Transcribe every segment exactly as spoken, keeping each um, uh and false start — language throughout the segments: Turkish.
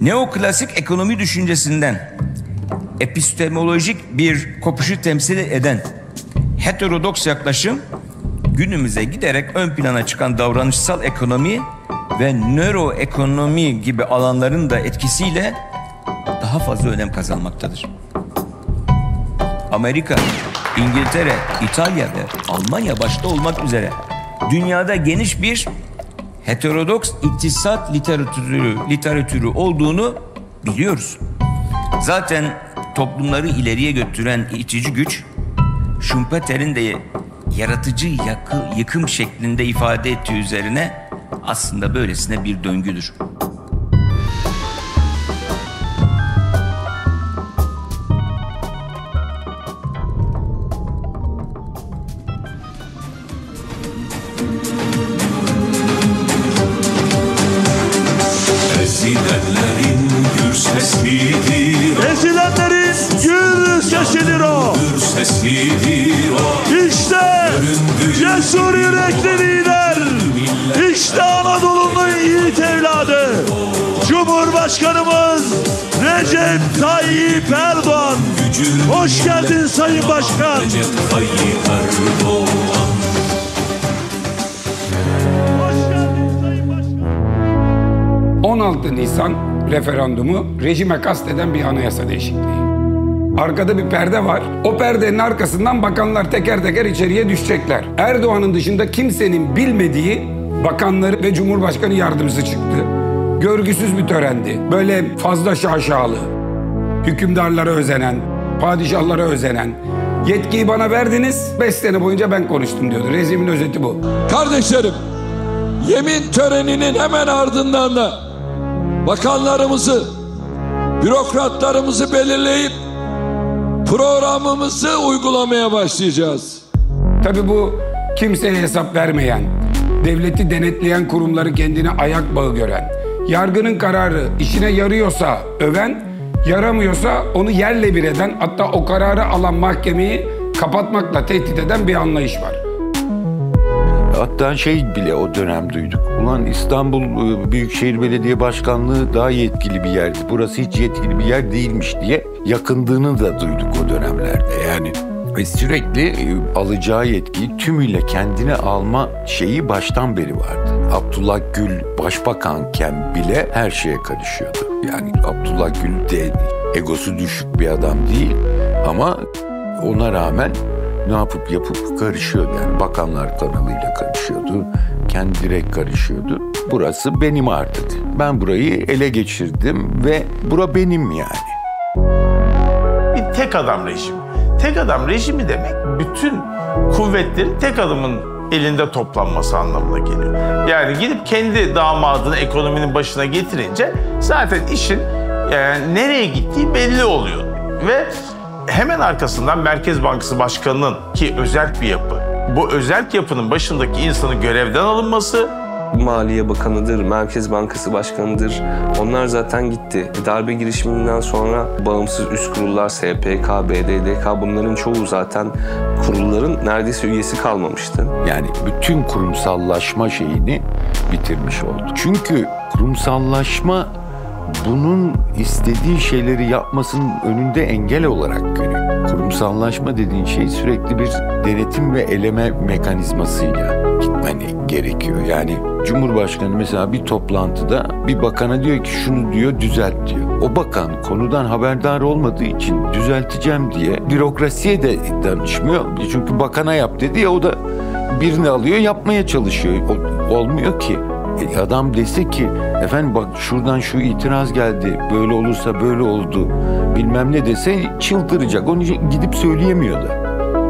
Neoklasik ekonomi düşüncesinden epistemolojik bir kopuşu temsil eden heterodoks yaklaşım günümüze giderek ön plana çıkan davranışsal ekonomi ve nöroekonomi gibi alanların da etkisiyle daha fazla önem kazanmaktadır. Amerika, İngiltere, İtalya ve Almanya başta olmak üzere dünyada geniş bir heterodoks iktisat literatürü, literatürü olduğunu biliyoruz. Zaten toplumları ileriye götüren itici güç, Schumpeter'in de yaratıcı yakı, yıkım şeklinde ifade ettiği üzerine aslında böylesine bir döngüdür. Ezilenlerin gür sesidir. Ezilenlerin gür sesidir o. Gür sesidir o. İşte cesur yürekli lider. İşte Anadolu'nun yiğit evladı. Cumhurbaşkanımız Recep Tayyip Erdoğan. Hoş geldin Sayın Başkan. Recep Tayyip Erdoğan. on altı Nisan referandumu rejime kasteden bir anayasa değişikliği. Arkada bir perde var. O perdenin arkasından bakanlar teker teker içeriye düşecekler. Erdoğan'ın dışında kimsenin bilmediği bakanları ve Cumhurbaşkanı yardımcısı çıktı. Görgüsüz bir törendi. Böyle fazla şaşalı, hükümdarlara özenen, padişahlara özenen. Yetkiyi bana verdiniz, beş sene boyunca ben konuştum diyordu. Rejimin özeti bu. Kardeşlerim, yemin töreninin hemen ardından da bakanlarımızı, bürokratlarımızı belirleyip programımızı uygulamaya başlayacağız. Tabii bu kimseye hesap vermeyen, devleti denetleyen kurumları kendine ayak bağı gören, yargının kararı işine yarıyorsa öven, yaramıyorsa onu yerle bir eden, hatta o kararı alan mahkemeyi kapatmakla tehdit eden bir anlayış var. Hatta şey bile o dönem duyduk. Ulan İstanbul Büyükşehir Belediye Başkanlığı daha yetkili bir yerdi. Burası hiç yetkili bir yer değilmiş diye yakındığını da duyduk o dönemlerde. Yani ve sürekli alacağı yetkiyi tümüyle kendine alma şeyi baştan beri vardı. Abdullah Gül başbakanken bile her şeye karışıyordu. Yani Abdullah Gül de egosu düşük bir adam değil ama ona rağmen ne yapıp yapıp karışıyordu. Yani bakanlar kanalıyla karışıyordu. Kendi direkt karışıyordu. Burası benim artık. Ben burayı ele geçirdim ve bura benim yani. Bir tek adam rejimi. Tek adam rejimi demek bütün kuvvetlerin tek adamın elinde toplanması anlamına geliyor. Yani gidip kendi damadını ekonominin başına getirince zaten işin yani nereye gittiği belli oluyor. Ve hemen arkasından Merkez Bankası Başkanı'nın ki özerk bir yapı. Bu özerk yapının başındaki insanın görevden alınması. Maliye Bakanı'dır, Merkez Bankası Başkanı'dır. Onlar zaten gitti. Darbe girişiminden sonra bağımsız üst kurullar, S P K, B D D K bunların çoğu zaten kurulların neredeyse üyesi kalmamıştı. Yani bütün kurumsallaşma şeyini bitirmiş oldu. Çünkü kurumsallaşma bunun istediği şeyleri yapmasının önünde engel olarak görüyor. Kurumsallaşma dediğin şey sürekli bir denetim ve eleme mekanizmasıyla gitmeni gerekiyor. Yani Cumhurbaşkanı mesela bir toplantıda bir bakana diyor ki şunu diyor düzelt diyor. O bakan konudan haberdar olmadığı için düzelteceğim diye bürokrasiye de danışmıyor. Çünkü bakana yap dedi ya o da birini alıyor yapmaya çalışıyor. O, olmuyor ki. Adam dese ki efendim bak şuradan şu itiraz geldi, böyle olursa böyle oldu, bilmem ne dese çıldıracak. Onun için gidip söyleyemiyordu.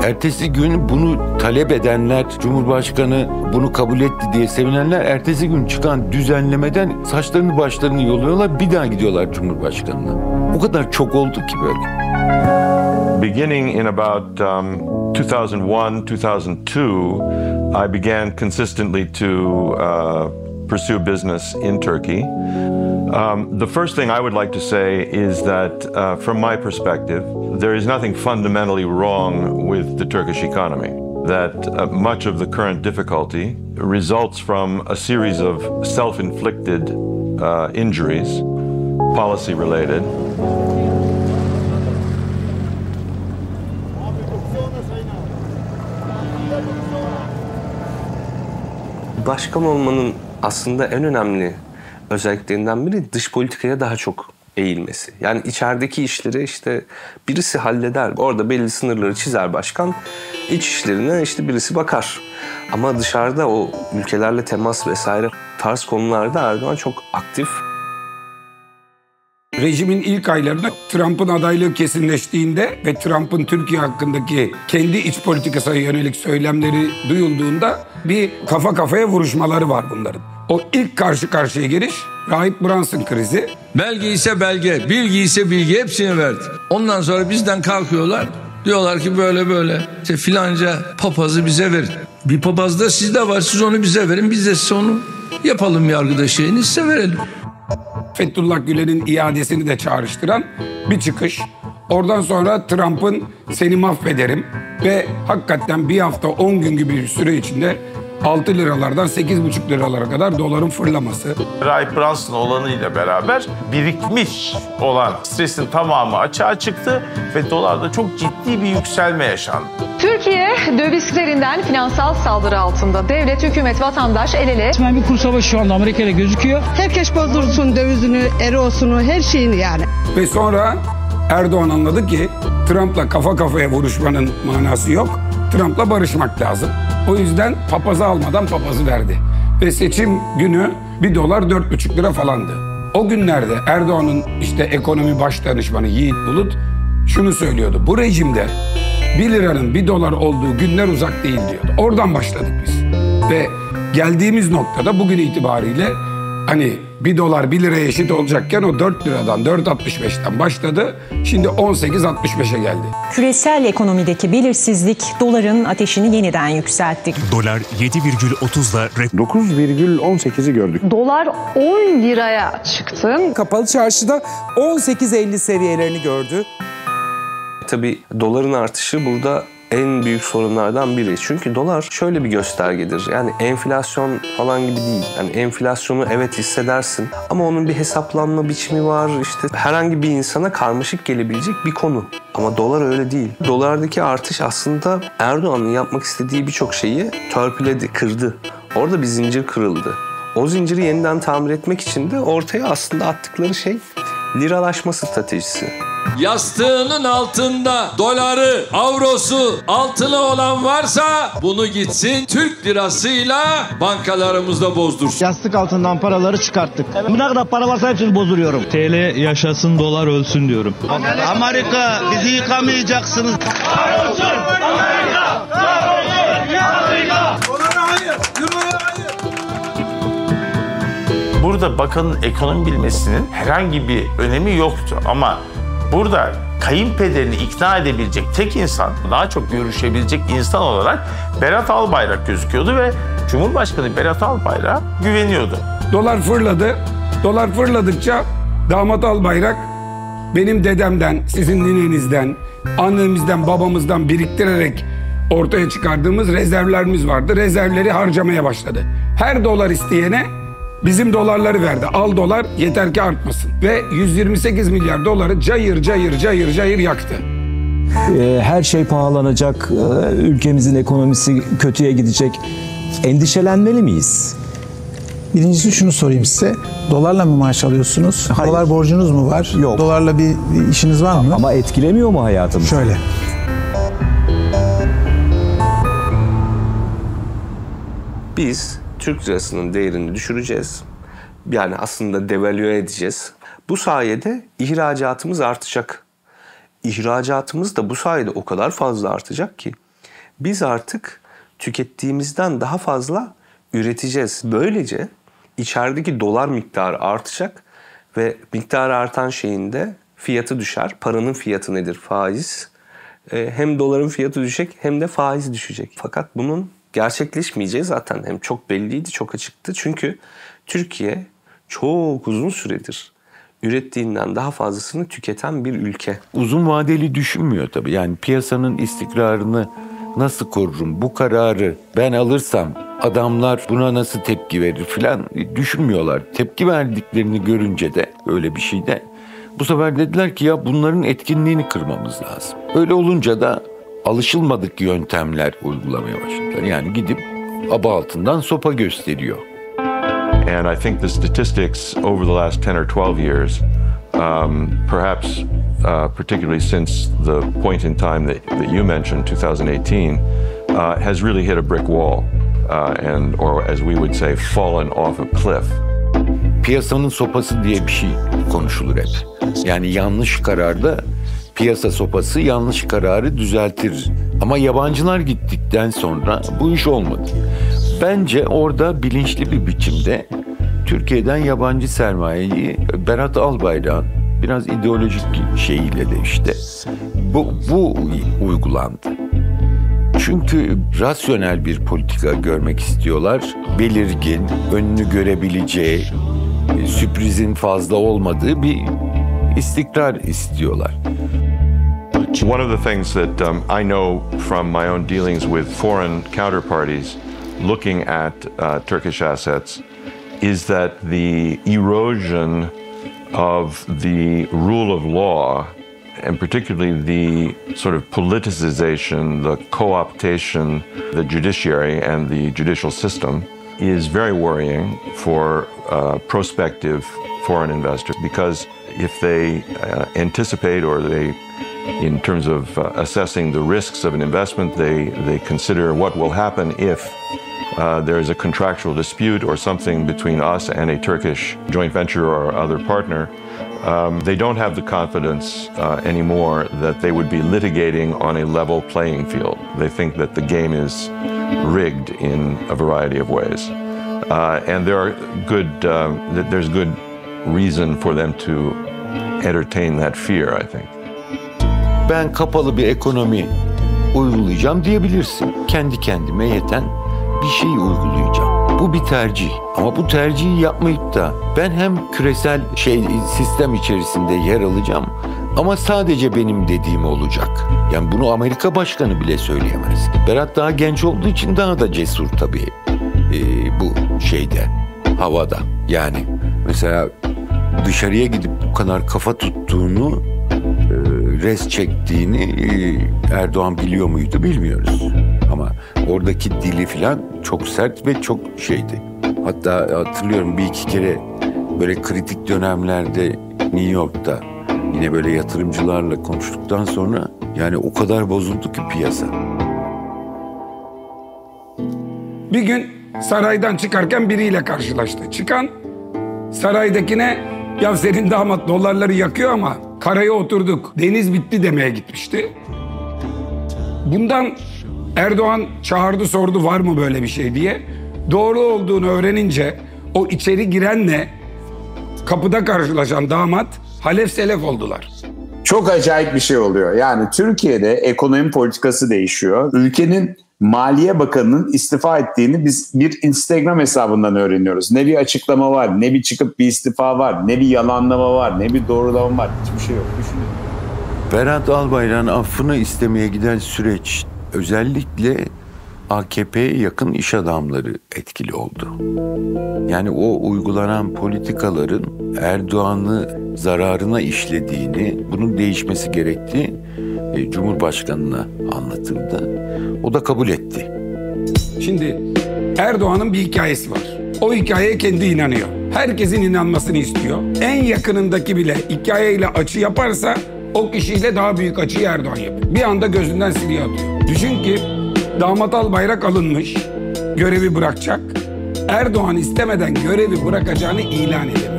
Ertesi gün bunu talep edenler, Cumhurbaşkanı bunu kabul etti diye sevinenler, ertesi gün çıkan düzenlemeden saçlarını başlarını yoluyorlar, bir daha gidiyorlar Cumhurbaşkanı'na. O kadar çok oldu ki böyle. Beginning in about um, two thousand one, two thousand two, I began consistently to uh, pursue business in Turkey. Um, the first thing I would like to say is that, uh, from my perspective, there is nothing fundamentally wrong with the Turkish economy. that much of the current difficulty results from a series of self-inflicted uh, injuries, policy-related. Başkan olmanın aslında en önemli özelliklerinden biri dış politikaya daha çok eğilmesi. Yani içerideki işleri işte birisi halleder. Orada belli sınırları çizer başkan. İç işlerine işte birisi bakar. Ama dışarıda o ülkelerle temas vesaire tarz konularda Erdoğan çok aktif. Rejimin ilk aylarında Trump'ın adaylığı kesinleştiğinde ve Trump'ın Türkiye hakkındaki kendi iç politikasına yönelik söylemleri duyulduğunda bir kafa kafaya vuruşmaları var bunların. O ilk karşı karşıya giriş Rahip Brunson krizi. Belge ise belge, bilgi ise bilgi hepsini verdi. Ondan sonra bizden kalkıyorlar. Diyorlar ki böyle böyle işte filanca papazı bize verin. Bir papaz da sizde var, siz onu bize verin. Biz de size onu yapalım yargıda şeyini size verelim. Fethullah Gülen'in iadesini de çağrıştıran bir çıkış. Oradan sonra Trump'ın seni mahvederim ve hakikaten bir hafta on gün gibi bir süre içinde altı liralardan sekiz buçuk liralara kadar doların fırlaması. Rahip Brunson olanıyla beraber birikmiş olan stresin tamamı açığa çıktı ve dolarda çok ciddi bir yükselme yaşandı. Türkiye dövizlerinden finansal saldırı altında. Devlet, hükümet, vatandaş el ele. Resmen bir kur savaşı şu anda Amerika'yla gözüküyor. Herkes bozulsun dövizini, erosunu, her şeyini yani. Ve sonra Erdoğan anladı ki Trump'la kafa kafaya vuruşmanın manası yok. Trump'la barışmak lazım. O yüzden papazı almadan papazı verdi. Ve seçim günü bir dolar dört buçuk lira falandı. O günlerde Erdoğan'ın işte ekonomi baş danışmanı Yiğit Bulut şunu söylüyordu. Bu rejimde bir liranın bir dolar olduğu günler uzak değil diyordu. Oradan başladık biz. Ve geldiğimiz noktada bugün itibariyle hani bir dolar bir liraya eşit olacakken o dört liradan dört altmış beşten başladı. Şimdi on sekiz altmış beşe geldi. Küresel ekonomideki belirsizlik doların ateşini yeniden yükseltti. Dolar yedi virgül otuzla dokuz virgül on sekizi gördük. Dolar on liraya çıktı. Kapalı çarşıda on sekiz elli seviyelerini gördü. Tabii doların artışı burada en büyük sorunlardan biri. Çünkü dolar şöyle bir göstergedir. Yani enflasyon falan gibi değil. Yani enflasyonu evet hissedersin ama onun bir hesaplanma biçimi var. İşte herhangi bir insana karmaşık gelebilecek bir konu. Ama dolar öyle değil. Dolardaki artış aslında Erdoğan'ın yapmak istediği birçok şeyi törpüledi, kırdı. Orada bir zincir kırıldı. O zinciri yeniden tamir etmek için de ortaya aslında attıkları şey liralaşma stratejisi. Yastığının altında doları, avrosu, altını olan varsa bunu gitsin Türk lirasıyla bankalarımızda bozdursun. Yastık altından paraları çıkarttık. Evet. Ne kadar para varsa hepsini bozduruyorum. T L yaşasın, dolar ölsün diyorum. Amerika, Amerika bizi yıkamayacaksınız. Var olsun Amerika! Var olsun Amerika! Dolara hayır, euroya hayır. Burada bakanın ekonomi bilmesinin herhangi bir önemi yoktu ama burada kayınpederini ikna edebilecek tek insan, daha çok görüşebilecek insan olarak Berat Albayrak gözüküyordu ve Cumhurbaşkanı Berat Albayrak güveniyordu. Dolar fırladı. Dolar fırladıkça damat Albayrak benim dedemden, sizin ninenizden, annemizden, babamızdan biriktirerek ortaya çıkardığımız rezervlerimiz vardı. Rezervleri harcamaya başladı. Her dolar isteyene bizim dolarları verdi. Al dolar yeter ki artmasın. Ve yüz yirmi sekiz milyar doları cayır cayır cayır cayır yaktı. Her şey pahalanacak, ülkemizin ekonomisi kötüye gidecek. Endişelenmeli miyiz? Birincisi şunu sorayım size. Dolarla mı maaş alıyorsunuz? Hayır. Dolar borcunuz mu var? Yok. Dolarla bir işiniz var mı? Ama etkilemiyor mu hayatımızı? Şöyle. Biz Türk lirasının değerini düşüreceğiz. Yani aslında devalüe edeceğiz. Bu sayede ihracatımız artacak. İhracatımız da bu sayede o kadar fazla artacak ki biz artık tükettiğimizden daha fazla üreteceğiz. Böylece içerideki dolar miktarı artacak ve miktarı artan şeyin de fiyatı düşer. Paranın fiyatı nedir? Faiz. Hem doların fiyatı düşecek hem de faiz düşecek. Fakat bunun gerçekleşmeyeceği zaten hem çok belliydi, çok açıktı. Çünkü Türkiye çok uzun süredir ürettiğinden daha fazlasını tüketen bir ülke. Uzun vadeli düşünmüyor tabii. Yani piyasanın istikrarını nasıl korurum? Bu kararı ben alırsam adamlar buna nasıl tepki verir filan düşünmüyorlar. Tepki verdiklerini görünce de öyle bir şey de bu sefer dediler ki ya bunların etkinliğini kırmamız lazım. Öyle olunca da alışılmadık yöntemler uygulamaya başladılar. Yani gidip aba altından sopa gösteriyor. And I think the statistics over the last ten or twelve years, um, perhaps uh, particularly since the point in time that, that you mentioned, two thousand eighteen, uh, has really hit a brick wall, uh, and or as we would say, fallen off a cliff. Piyasanın sopası diye bir şey konuşulur hep. Yani yanlış kararda piyasa sopası yanlış kararı düzeltir. Ama yabancılar gittikten sonra bu iş olmadı. Bence orada bilinçli bir biçimde Türkiye'den yabancı sermayeyi Berat Albayrak'ın biraz ideolojik şeyiyle de işte bu, bu uygulandı. Çünkü rasyonel bir politika görmek istiyorlar. Belirgin, önünü görebileceği, sürprizin fazla olmadığı bir istikrar istiyorlar. One of the things that um, I know from my own dealings with foreign counterparties looking at uh, Turkish assets is that the erosion of the rule of law, and particularly the sort of politicization, the co-optation, the judiciary and the judicial system, is very worrying for uh, prospective foreign investors, because if they uh, anticipate or they, in terms of uh, assessing the risks of an investment, they, they consider what will happen if Uh, there is a contractual dispute or something between us and a Turkish joint venture or other partner, um, they don't have the confidence uh, anymore that they would be litigating on a level playing field. They think that the game is rigged in a variety of ways. Uh, and there are good, uh, there's good reason for them to entertain that fear, I think. Ben kapalı bir ekonomi uygulayacağım diyebilirsin. Kendi kendime yeten bir şey uygulayacağım. Bu bir tercih. Ama bu tercihi yapmayıp da ben hem küresel şey sistem içerisinde yer alacağım ama sadece benim dediğim olacak. Yani bunu Amerika Başkanı bile söyleyemez. Berat daha genç olduğu için daha da cesur tabii ee, bu şeyde, havada. Yani mesela dışarıya gidip bu kadar kafa tuttuğunu, res çektiğini Erdoğan biliyor muydu bilmiyoruz. Ama oradaki dili falan çok sert ve çok şeydi. Hatta hatırlıyorum bir iki kere böyle kritik dönemlerde New York'ta yine böyle yatırımcılarla konuştuktan sonra yani o kadar bozuldu ki piyasa. Bir gün saraydan çıkarken biriyle karşılaştı. Çıkan saraydakine ya senin damat dolarları yakıyor ama karaya oturduk, deniz bitti demeye gitmişti. Bundan Erdoğan çağırdı, sordu var mı böyle bir şey diye. Doğru olduğunu öğrenince o içeri girenle kapıda karşılaşan damat halef selef oldular. Çok acayip bir şey oluyor. Yani Türkiye'de ekonomi politikası değişiyor. Ülkenin Maliye Bakanı'nın istifa ettiğini biz bir Instagram hesabından öğreniyoruz. Ne bir açıklama var, ne bir çıkıp bir istifa var, ne bir yalanlama var, ne bir doğrulama var. Hiçbir şey yok. Düşünün. Berat Albayrak'ın affını istemeye giden süreç özellikle A K P'ye yakın iş adamları etkili oldu. Yani o uygulanan politikaların Erdoğan'ı zararına işlediğini, bunun değişmesi gerektiği Cumhurbaşkanı'na anlatıldı. O da kabul etti. Şimdi Erdoğan'ın bir hikayesi var. O hikayeye kendi inanıyor. Herkesin inanmasını istiyor. En yakınındaki bile hikayeyle açı yaparsa o kişiyle daha büyük açıyı Erdoğan yapıyor. Bir anda gözünden siliyor atıyor. Düşün ki damat Albayrak alınmış, görevi bırakacak. Erdoğan istemeden görevi bırakacağını ilan edemiyor.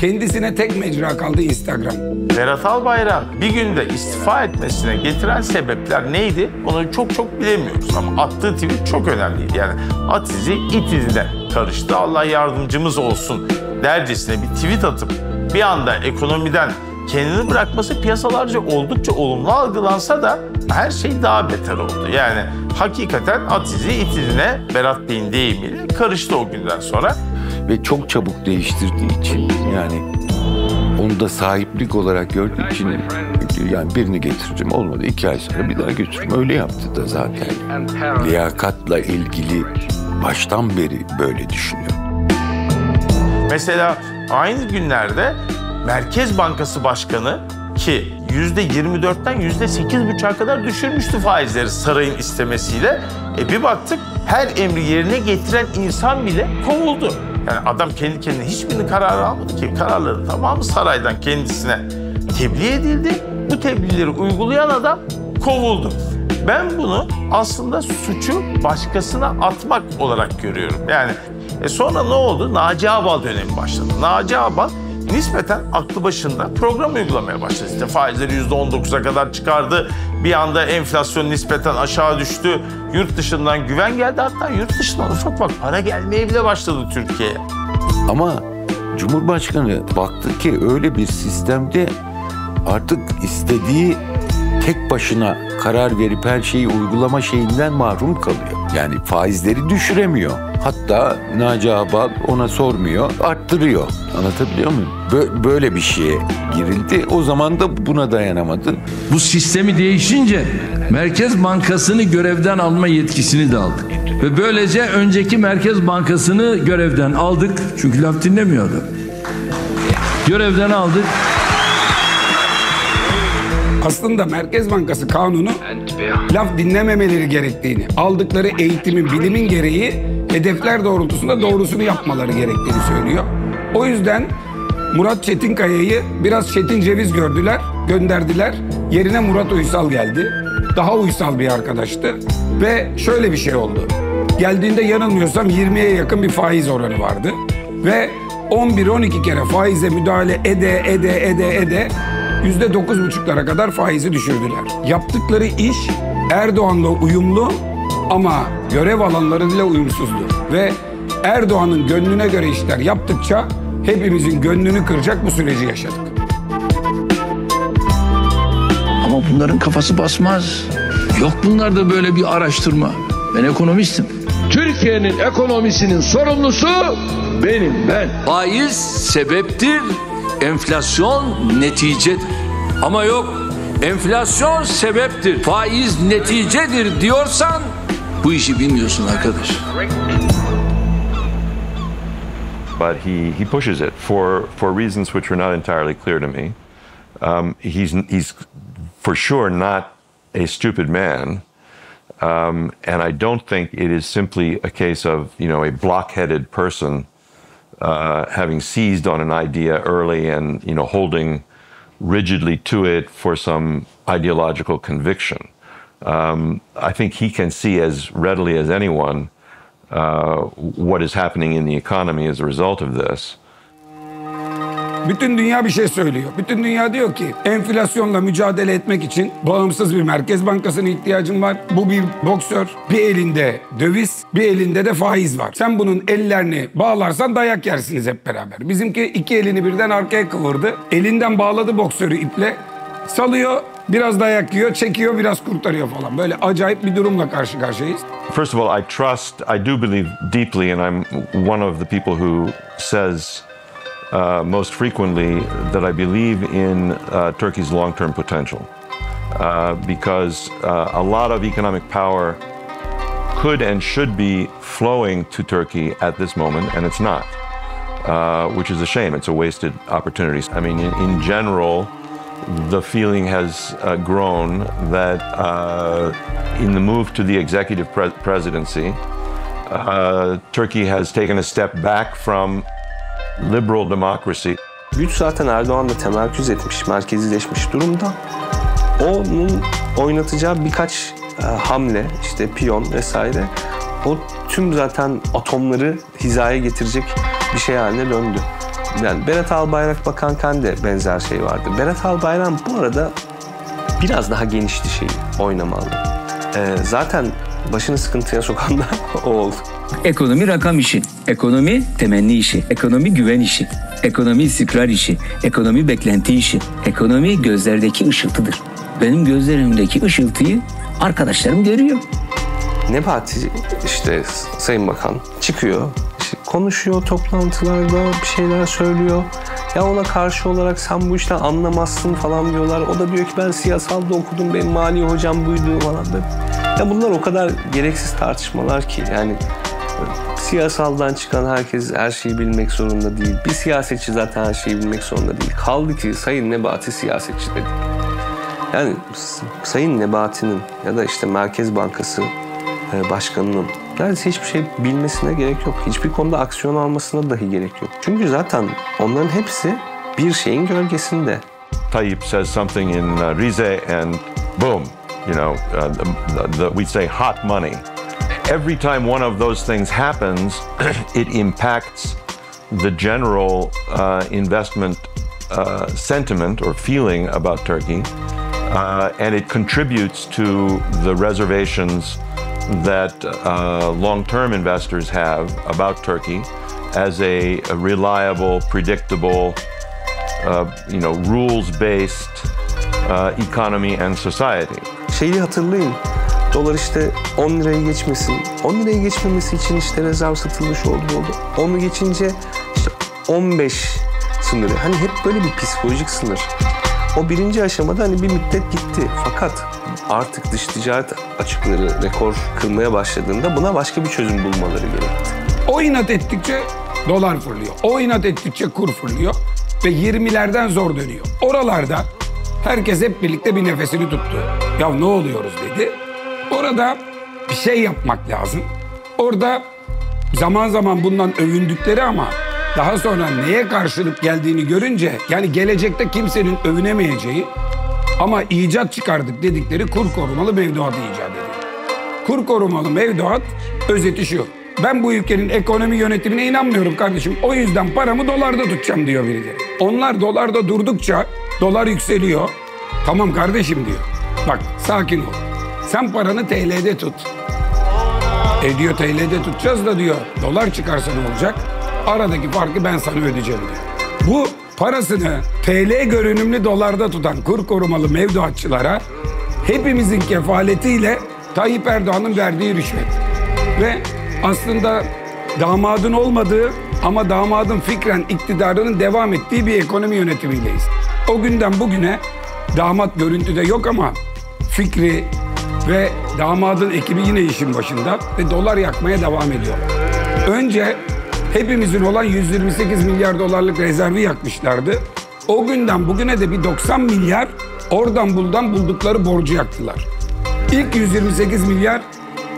Kendisine tek mecra kaldı Instagram. Berat Albayrak bir günde istifa etmesine getiren sebepler neydi? Onu çok çok bilemiyoruz ama attığı tweet çok önemliydi. Yani at izi it izine karıştı, Allah yardımcımız olsun dercesine bir tweet atıp bir anda ekonomiden kendini bırakması piyasalarca oldukça olumlu algılansa da her şey daha beter oldu. Yani hakikaten at izi it izine, Berat Bey'in deyimiyle karıştı o günden sonra. Ve çok çabuk değiştirdiği için yani Onu da sahiplik olarak gördüğüm için yani birini getireceğim, olmadı iki ay sonra bir daha götürürüm. Öyle yaptı da zaten. Liyakatla ilgili baştan beri böyle düşünüyor. Mesela aynı günlerde Merkez Bankası Başkanı ki yüzde yirmi dörtten yüzde sekiz buçuğa kadar düşürmüştü faizleri sarayın istemesiyle. E bir baktık her emri yerine getiren insan bile kovuldu. Yani adam kendi kendine hiçbirinin kararı almadı ki. Kararların tamamı saraydan kendisine tebliğ edildi. Bu tebliğleri uygulayan adam kovuldu. Ben bunu aslında suçu başkasına atmak olarak görüyorum. Yani e sonra ne oldu? Naci Ağbal dönemi başladı. Naci Ağbal nispeten aklı başında program uygulamaya başladı. İşte faizleri yüzde on dokuza kadar çıkardı. Bir anda enflasyon nispeten aşağı düştü. Yurt dışından güven geldi. Hatta yurt dışından ufak bak para gelmeye bile başladı Türkiye'ye. Ama Cumhurbaşkanı baktı ki öyle bir sistemde artık istediği tek başına karar verip her şeyi uygulama şeyinden mahrum kalıyor. Yani faizleri düşüremiyor. Hatta Naci Ağbal ona sormuyor, arttırıyor. Anlatabiliyor muyum? Böyle bir şeye girildi. O zaman da buna dayanamadı. Bu sistemi değişince Merkez Bankası'nı görevden alma yetkisini de aldık. Ve böylece önceki Merkez Bankası'nı görevden aldık. Çünkü laf dinlemiyordu. Görevden aldık. Aslında Merkez Bankası kanunu laf dinlememeleri gerektiğini, aldıkları eğitimin, bilimin gereği hedefler doğrultusunda doğrusunu yapmaları gerektiğini söylüyor. O yüzden Murat Çetinkaya'yı biraz Çetin Ceviz gördüler, gönderdiler. Yerine Murat Uysal geldi. Daha uysal bir arkadaştı ve şöyle bir şey oldu. Geldiğinde yanılmıyorsam yirmiye yakın bir faiz oranı vardı ve on bir on iki kere faize müdahale ede ede ede ede yüzde dokuz buçuklara kadar faizi düşürdüler. Yaptıkları iş Erdoğan'la uyumlu ama görev alanlarıyla uyumsuzdu. Ve Erdoğan'ın gönlüne göre işler yaptıkça hepimizin gönlünü kıracak bu süreci yaşadık. Ama bunların kafası basmaz. Yok bunlarda böyle bir araştırma. Ben ekonomistim. Türkiye'nin ekonomisinin sorumlusu benim, ben. Faiz sebeptir. Enflasyon neticedir. Ama yok, enflasyon sebeptir, faiz neticedir diyorsan bu işi bilmiyorsun arkadaş. But he he pushes it for for reasons which were not entirely clear to me. Um, he's he's for sure not a stupid man. Um, and I don't think it is simply a case of, you know, a block-headed person Uh, having seized on an idea early and, you know, holding rigidly to it for some ideological conviction. Um, I think he can see as readily as anyone uh, what is happening in the economy as a result of this. Bütün dünya bir şey söylüyor. Bütün dünya diyor ki enflasyonla mücadele etmek için bağımsız bir merkez bankasına ihtiyacın var. Bu bir boksör. Bir elinde döviz, bir elinde de faiz var. Sen bunun ellerini bağlarsan dayak yersiniz hep beraber. Bizimki iki elini birden arkaya kıvırdı. Elinden bağladı boksörü iple. Salıyor, biraz dayak yiyor, çekiyor, biraz kurtarıyor falan. Böyle acayip bir durumla karşı karşıyayız. First of all, I trust, I do believe deeply and I'm one of the people who says Uh, most frequently that I believe in uh, Turkey's long-term potential uh, because uh, a lot of economic power could and should be flowing to Turkey at this moment, and it's not, uh, which is a shame. It's a wasted opportunity. I mean, in, in general, the feeling has uh, grown that uh, in the move to the executive pre presidency, uh, Turkey has taken a step back from liberal democracy. Güç zaten Erdoğan'da temerküz etmiş, merkezileşmiş durumda. Onun oynatacağı birkaç e, hamle, işte piyon vesaire, o tüm zaten atomları hizaya getirecek bir şey haline döndü. Yani Berat Albayrak bakanken de benzer şey vardı. Berat Albayrak bu arada biraz daha genişti şeyi oynamalı. E, zaten başını sıkıntıya sokan da o oldu. Ekonomi rakam işi, ekonomi temenni işi, ekonomi güven işi, ekonomi istikrar işi, ekonomi beklenti işi, ekonomi gözlerdeki ışıltıdır. Benim gözlerimdeki ışıltıyı arkadaşlarım görüyor. Nebati işte Sayın Bakan çıkıyor, işte konuşuyor toplantılarda, bir şeyler söylüyor. Ya ona karşı olarak sen bu işten anlamazsın falan diyorlar. O da diyor ki ben siyasal da okudum, benim mali hocam buydu falan. Ya bunlar o kadar gereksiz tartışmalar ki yani siyasaldan çıkan herkes her şeyi bilmek zorunda değil. Bir siyasetçi zaten her şeyi bilmek zorunda değil. Kaldı ki Sayın Nebati siyasetçi dedi. Yani Sayın Nebati'nin ya da işte Merkez Bankası Başkanı'nın neredeyse hiçbir şey bilmesine gerek yok. Hiçbir konuda aksiyon almasına dahi gerek yok. Çünkü zaten onların hepsi bir şeyin gölgesinde. Tayyip says something in uh, Rize and boom, you know, uh, the, the, we say hot money. Every time one of those things happens, it impacts the general uh, investment uh, sentiment or feeling about Turkey, uh, and it contributes to the reservations that uh, long-term investors have about Turkey as a, a reliable, predictable, uh, you know, rules-based uh, economy and society. Şeyi hatırlayın, dolar işte on lirayı geçmesin. on lirayı geçmemesi için işte rezerv satılmış oldu oldu. onu geçince işte on beş sınırı. Hani hep böyle bir psikolojik sınır. O birinci aşamada hani bir müddet gitti. Fakat artık dış ticaret açıkları rekor kırmaya başladığında buna başka bir çözüm bulmaları gerekti. O inat ettikçe dolar fırlıyor. O inat ettikçe kur fırlıyor ve yirmilerden zor dönüyor. Oralarda herkes hep birlikte bir nefesini tuttu. Ya ne oluyoruz dedi. Orada bir şey yapmak lazım. Orada zaman zaman bundan övündükleri ama daha sonra neye karşılık geldiğini görünce, yani gelecekte kimsenin övünemeyeceği ama icat çıkardık dedikleri kur korumalı mevduatı icat ediyor. Kur korumalı mevduat özeti şu: ben bu ülkenin ekonomi yönetimine inanmıyorum kardeşim, o yüzden paramı dolarda tutacağım diyor birileri. Onlar dolarda durdukça dolar yükseliyor. Tamam kardeşim diyor, bak sakin ol, sen paranı T L'de tut. E diyor T L'de tutacağız da diyor, dolar çıkarsa ne olacak? Aradaki farkı ben sana ödeyeceğim diyor. Bu parasını T L görünümlü dolarda tutan kur korumalı mevduatçılara hepimizin kefaletiyle Tayyip Erdoğan'ın verdiği rüşvet. Ve aslında damadın olmadığı ama damadın fikren iktidarının devam ettiği bir ekonomi yönetimiyleyiz. O günden bugüne damat görüntüde yok ama fikri ve damadın ekibi yine işin başında ve dolar yakmaya devam ediyor. Önce hepimizin olan yüz yirmi sekiz milyar dolarlık rezervi yakmışlardı. O günden bugüne de bir doksan milyar oradan buldan buldukları borcu yaktılar. İlk yüz yirmi sekiz milyar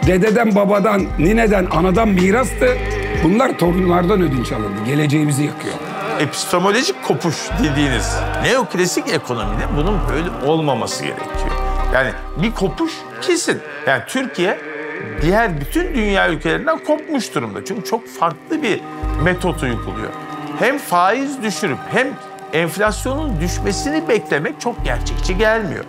dededen, babadan, nineden, anadan mirastı. Bunlar torunlardan ödünç alındı. Geleceğimizi yakıyor. Epistemolojik kopuş dediğiniz neoklasik ekonomide bunun böyle olmaması gerekiyor. Yani bir kopuş kesin. Yani Türkiye diğer bütün dünya ülkelerinden kopmuş durumda. Çünkü çok farklı bir metot uyguluyor. Hem faiz düşürüp hem enflasyonun düşmesini beklemek çok gerçekçi gelmiyor.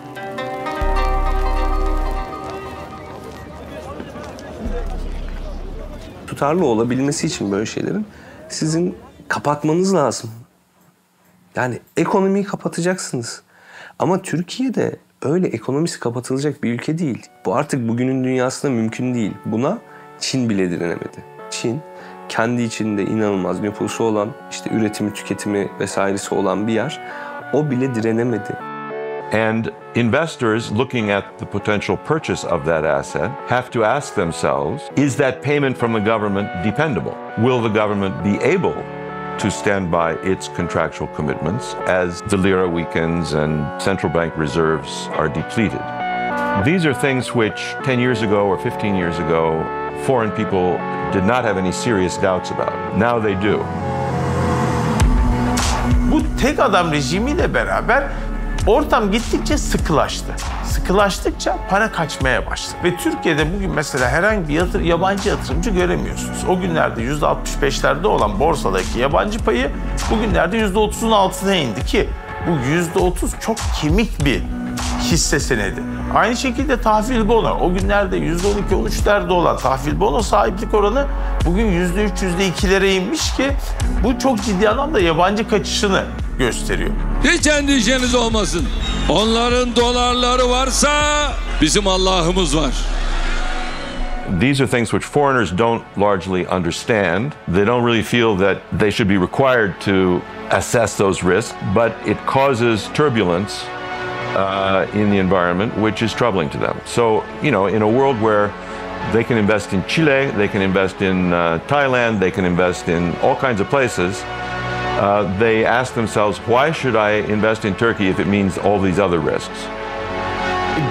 Tutarlı olabilmesi için böyle şeylerin sizin kapatmanız lazım. Yani ekonomiyi kapatacaksınız. Ama Türkiye'de öyle ekonomisi kapatılacak bir ülke değil. Bu artık bugünün dünyasında mümkün değil. Buna Çin bile direnemedi. Çin kendi içinde inanılmaz nüfusu olan, işte üretimi, tüketimi vesairesi olan bir yer. O bile direnemedi. And investors looking at the potential purchase of that asset have to ask themselves, is that payment from the government dependable? Will the government be able to stand by its contractual commitments as the lira weakens and central bank reserves are depleted? These are things which ten years ago or fifteen years ago, foreign people did not have any serious doubts about. Now they do. Bu tek adam rejimiyle beraber ortam gittikçe sıkılaştı. Sıkılaştıkça para kaçmaya başladı. Ve Türkiye'de bugün mesela herhangi bir yatır, yabancı yatırımcı göremiyorsunuz. O günlerde yüzde altmış beşlerde olan borsadaki yabancı payı bugünlerde yüzde otuzun altına indi ki bu yüzde otuz çok kemik bir hisse senedi. Aynı şekilde tahvil bono, o günlerde yüzde on iki on üçlerde olan tahvil bono sahiplik oranı bugün yüzde üç yüzde ikilere inmiş ki bu çok ciddi anlamda yabancı kaçışını gösteriyor. Hiç endişeniz olmasın. Onların dolarları varsa bizim Allah'ımız var. These are things which foreigners don't largely understand. They don't really feel that they should be required to assess those risks, but it causes turbulence uh, in the environment, which is troubling to them. So, you know, in a world where they can invest in Chile, they can invest in uh, Thailand, they can invest in all kinds of places, Uh, they ask themselves, why should I invest in Turkey if it means all these other risks?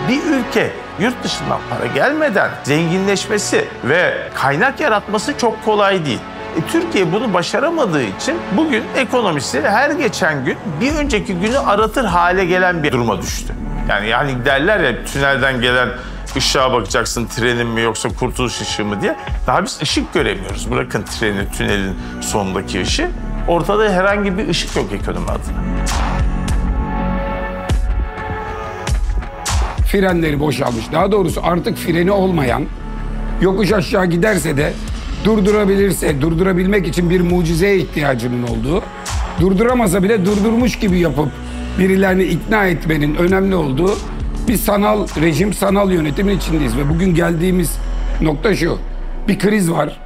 Bir ülke yurt dışından para gelmeden zenginleşmesi ve kaynak yaratması çok kolay değil. E, Türkiye bunu başaramadığı için bugün ekonomisi her geçen gün bir önceki günü aratır hale gelen bir duruma düştü. Yani yani derler ya, tünelden gelen ışığa bakacaksın, trenin mi yoksa kurtuluş ışığı mı diye. Daha biz ışık göremiyoruz. Bırakın treni, tünelin sonundaki ışığı. Ortada herhangi bir ışık yok ekonomi adına. Frenleri boşalmış. Daha doğrusu artık freni olmayan, yokuş aşağı giderse de durdurabilirse, durdurabilmek için bir mucizeye ihtiyacının olduğu, durduramasa bile durdurmuş gibi yapıp birilerini ikna etmenin önemli olduğu bir sanal rejim, sanal yönetimin içindeyiz. Ve bugün geldiğimiz nokta şu, bir kriz var,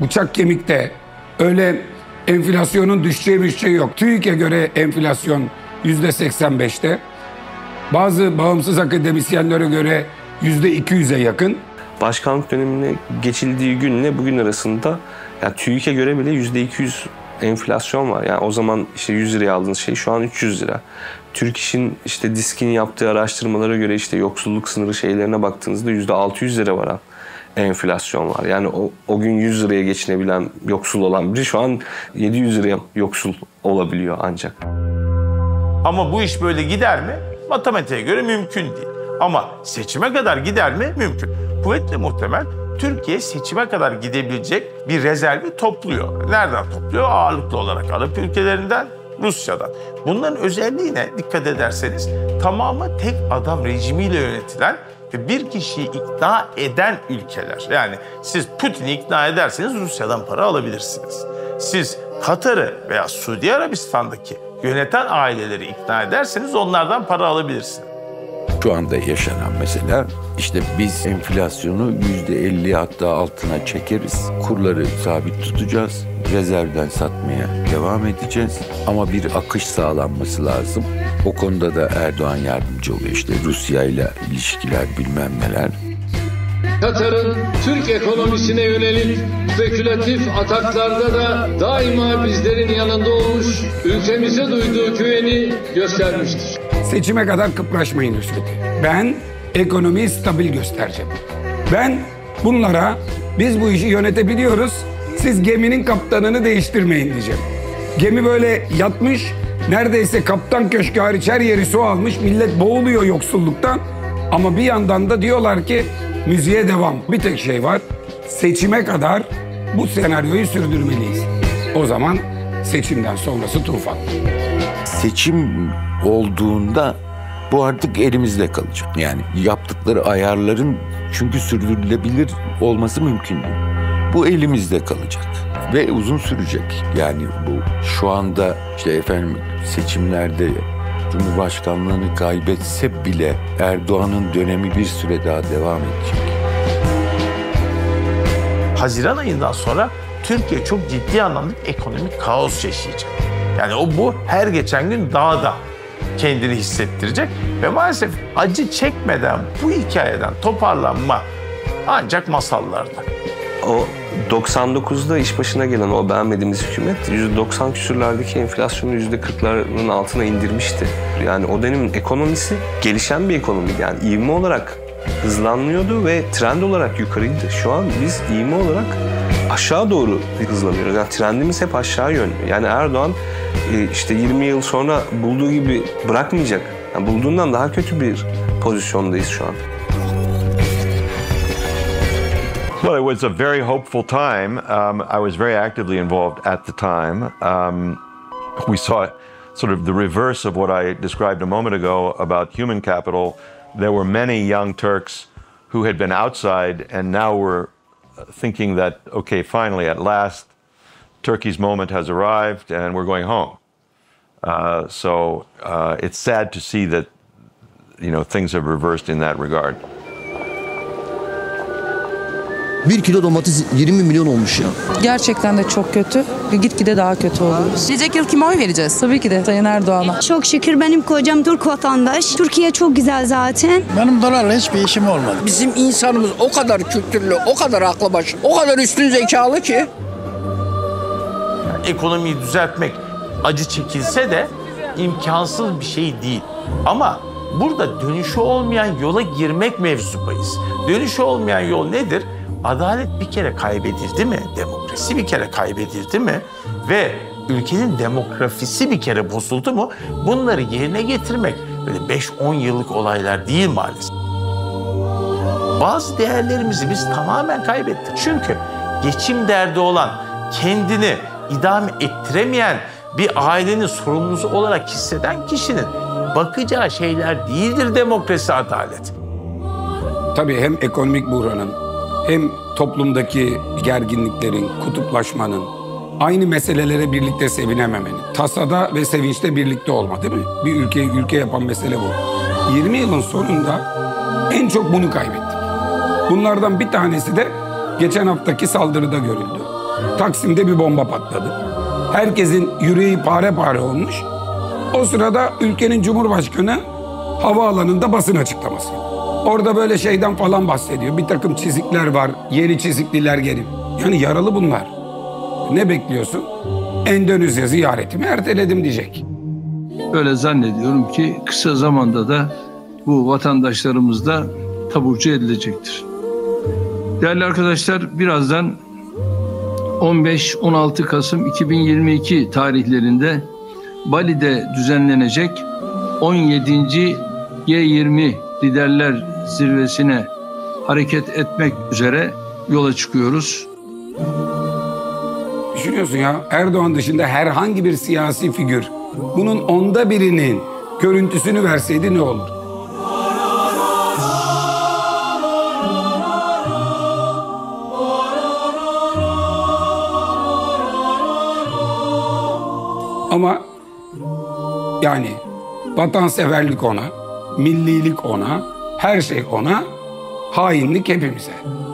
bıçak kemikte, öyle... Enflasyonun düşeceği bir şey yok. TÜİK'e göre enflasyon yüzde seksen beşte. Bazı bağımsız akademisyenlere göre yüzde iki yüze yakın. Başkanlık dönemine geçildiği günle bugün arasında yani TÜİK'e göre bile yüzde iki yüz enflasyon var. Yani o zaman işte yüz liraya aldığınız şey şu an üç yüz lira. Türk İş'in işte DİSK'in yaptığı araştırmalara göre işte yoksulluk sınırı şeylerine baktığınızda yüzde altı yüz lira var. Enflasyon var. Yani o, o gün yüz liraya geçinebilen, yoksul olan biri şu an yedi yüz liraya yoksul olabiliyor ancak. Ama bu iş böyle gider mi? Matematiğe göre mümkün değil. Ama seçime kadar gider mi? Mümkün. Kuvvetle muhtemel Türkiye seçime kadar gidebilecek bir rezervi topluyor. Nereden topluyor? Ağırlıklı olarak Arap ülkelerinden, Rusya'dan. Bunların özelliğine dikkat ederseniz tamamı tek adam rejimiyle yönetilen ve bir kişiyi ikna eden ülkeler. Yani siz Putin'i ikna ederseniz Rusya'dan para alabilirsiniz. Siz Katar'ı veya Suudi Arabistan'daki yöneten aileleri ikna ederseniz onlardan para alabilirsiniz. Şu anda yaşanan mesela işte biz enflasyonu yüzde elli hatta altına çekeriz. Kurları sabit tutacağız. Rezervden satmaya devam edeceğiz. Ama bir akış sağlanması lazım. O konuda da Erdoğan yardımcı oluyor. İşte Rusya ile ilişkiler bilmem neler. Katar'ın Türk ekonomisine yönelik spekülatif ataklarda da daima bizlerin yanında olmuş, ülkemize duyduğu güveni göstermiştir. Seçime kadar kıpraşmayın üstüne. Ben ekonomiyi stabil göstereceğim. Ben bunlara biz bu işi yönetebiliyoruz, siz geminin kaptanını değiştirmeyin diyeceğim. Gemi böyle yatmış, neredeyse kaptan köşkü hariç her yeri su almış, millet boğuluyor yoksulluktan. Ama bir yandan da diyorlar ki müziğe devam. Bir tek şey var, seçime kadar bu senaryoyu sürdürmeliyiz. O zaman seçimden sonrası tufan. Seçim olduğunda bu artık elimizde kalacak. Yani yaptıkları ayarların çünkü sürdürülebilir olması mümkün değil. Bu elimizde kalacak ve uzun sürecek. Yani bu şu anda işte efendim seçimlerde Cumhurbaşkanlığını kaybetse bile Erdoğan'ın dönemi bir süre daha devam edecek. Haziran ayından sonra Türkiye çok ciddi anlamda ekonomik kaos yaşayacak. Yani o bu her geçen gün daha da kendini hissettirecek ve maalesef acı çekmeden bu hikayeden toparlanma ancak masallarda. O doksan dokuzda iş başına gelen o beğenmediğimiz hükümet yüzde doksan küsürlerdeki enflasyonu yüzde kırkların altına indirmişti. Yani o dönemin ekonomisi gelişen bir ekonomi, yani ivme olarak hızlanıyordu ve trend olarak yukarıydı. Şu an biz ivme olarak aşağı doğru hızlanıyoruz. Yani trendimiz hep aşağı yönlü. Yani Erdoğan işte yirmi yıl sonra bulduğu gibi bırakmayacak. Yani bulduğundan daha kötü bir pozisyondayız şu an. Well, it was a very hopeful time. Um, I was very actively involved at the time. Um, we saw sort of the reverse of what I described a moment ago about human capital. There were many young Turks who had been outside and now were thinking that, okay, finally, at last, Turkey's moment has arrived and we're going home. Uh, so uh, it's sad to see that, you know, things have reversed in that regard. Bir kilo domates yirmi milyon olmuş ya. Gerçekten de çok kötü. Gitgide daha kötü oluyoruz. Gelecek yıl kime oy vereceğiz? Tabii ki de Sayın Erdoğan'a. Çok şükür benim kocam Türk vatandaş. Türkiye çok güzel zaten. Benim dolarla hiçbir işim olmadı. Bizim insanımız o kadar kültürlü, o kadar aklı başı, o kadar üstün zekalı ki. Ekonomiyi düzeltmek acı çekilse de imkansız bir şey değil. Ama burada dönüşü olmayan yola girmek mevzu bahis. Dönüşü olmayan yol nedir? Adalet bir kere kaybedildi mi? Demokrasi bir kere kaybedildi mi? Ve ülkenin demografisi bir kere bozuldu mu? Bunları yerine getirmek böyle beş on yıllık olaylar değil maalesef. Bazı değerlerimizi biz tamamen kaybettik. Çünkü geçim derdi olan, kendini idame ettiremeyen bir ailenin sorumlusu olarak hisseden kişinin bakacağı şeyler değildir demokrasi, adalet. Tabii hem ekonomik buhranın hem toplumdaki gerginliklerin, kutuplaşmanın, aynı meselelere birlikte sevinememenin, tasada ve sevinçte birlikte olma, değil mi? Bir ülkeyi ülke yapan mesele bu. yirmi yılın sonunda en çok bunu kaybettik. Bunlardan bir tanesi de geçen haftaki saldırıda görüldü. Taksim'de bir bomba patladı. Herkesin yüreği pare pare olmuş. O sırada ülkenin Cumhurbaşkanı havaalanında basın açıklaması. Orada böyle şeyden falan bahsediyor. Bir takım çizikler var, yeni çizikliler gelip. Yani yaralı bunlar. Ne bekliyorsun? Endonezya ziyaretimi erteledim diyecek. Öyle zannediyorum ki kısa zamanda da bu vatandaşlarımız da taburcu edilecektir. Değerli arkadaşlar, birazdan on beş on altı Kasım iki bin yirmi iki tarihlerinde Bali'de düzenlenecek on yedinci G yirmi Liderler Zirvesi'ne hareket etmek üzere yola çıkıyoruz. Düşünüyorsun ya, Erdoğan dışında herhangi bir siyasi figür bunun onda birinin görüntüsünü verseydi ne olur? Ama yani vatanseverlik ona, millilik ona, her şey ona, hainlik hepimize.